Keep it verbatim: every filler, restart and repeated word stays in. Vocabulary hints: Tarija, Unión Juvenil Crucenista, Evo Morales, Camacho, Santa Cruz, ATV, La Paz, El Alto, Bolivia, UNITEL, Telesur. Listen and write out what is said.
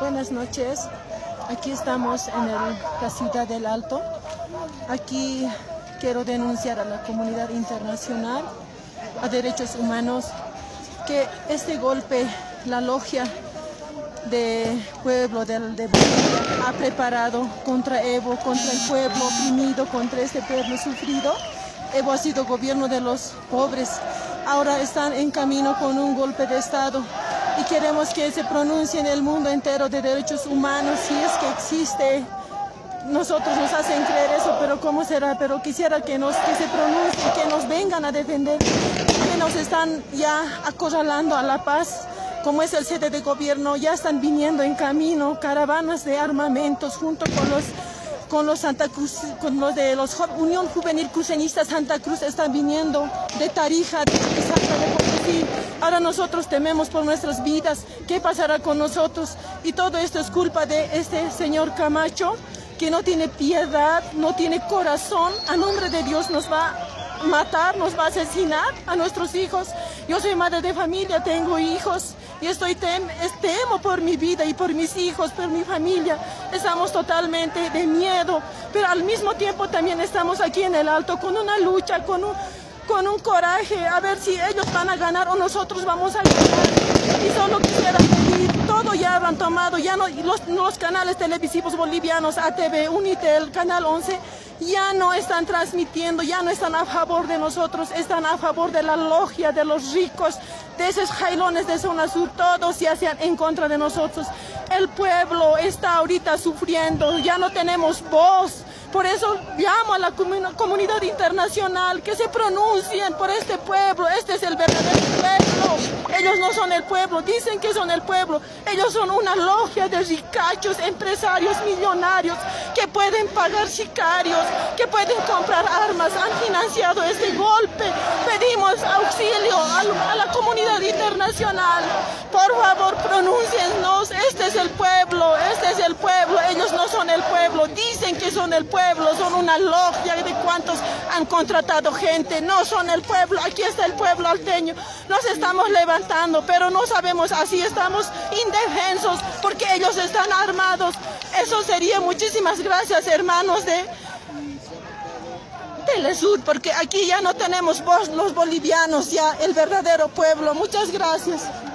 Buenas noches, aquí estamos en el, la ciudad del Alto. Aquí quiero denunciar a la comunidad internacional, a derechos humanos, que este golpe, la logia del pueblo de, de Bolivia ha preparado contra Evo, contra el pueblo oprimido, contra este pueblo sufrido. Evo ha sido gobierno de los pobres, ahora están en camino con un golpe de Estado. Y queremos que se pronuncie en el mundo entero de derechos humanos, si es que existe. Nosotros nos hacen creer eso, pero ¿cómo será? Pero quisiera que, nos, que se pronuncie, que nos vengan a defender, que nos están ya acorralando a La Paz, como es el sede de gobierno. Ya están viniendo en camino caravanas de armamentos junto con los, con los, Santa Cruz, con los de los Unión Juvenil Crucenista. Santa Cruz están viniendo de Tarija, de Santa Cruz. Ahora nosotros tememos por nuestras vidas, ¿qué pasará con nosotros? Y todo esto es culpa de este señor Camacho, que no tiene piedad, no tiene corazón. A nombre de Dios nos va a matar, nos va a asesinar a nuestros hijos. Yo soy madre de familia, tengo hijos y estoy tem temo por mi vida y por mis hijos, por mi familia. Estamos totalmente de miedo, pero al mismo tiempo también estamos aquí en el Alto con una lucha, con un... con un coraje, a ver si ellos van a ganar o nosotros vamos a ganar. Y solo quisiera pedir, todo ya lo han tomado, ya no, los, los canales televisivos bolivianos, A T V, UNITEL, Canal once, ya no están transmitiendo, ya no están a favor de nosotros, están a favor de la logia, de los ricos, de esos jailones de zona sur, todos ya sean en contra de nosotros. El pueblo está ahorita sufriendo, ya no tenemos voz. Por eso llamo a la comun- comunidad internacional que se pronuncien por este pueblo. Este es el verdadero pueblo. Ellos no son el pueblo, dicen que son el pueblo. Ellos son una logia de ricachos, empresarios, millonarios, que pueden pagar sicarios, que pueden comprar armas. Han financiado este golpe. Pedimos auxilio a la comunidad internacional. Por favor, pronúnciennos. Este es el pueblo, este es el pueblo. Ellos no son el pueblo, dicen que son el pueblo. Pueblo, son una logia de cuantos han contratado gente, no son el pueblo. Aquí está el pueblo alteño, nos estamos levantando, pero no sabemos, así estamos indefensos porque ellos están armados. Eso sería. Muchísimas gracias, hermanos de Telesur, porque aquí ya no tenemos voz los bolivianos, ya el verdadero pueblo. Muchas gracias.